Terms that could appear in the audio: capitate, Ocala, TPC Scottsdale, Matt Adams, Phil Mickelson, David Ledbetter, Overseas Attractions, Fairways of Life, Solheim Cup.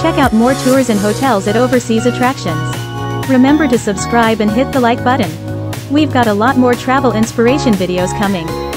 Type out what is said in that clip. Check out more tours and hotels at Overseas Attractions. Remember to subscribe and hit the like button. We've got a lot more travel inspiration videos coming.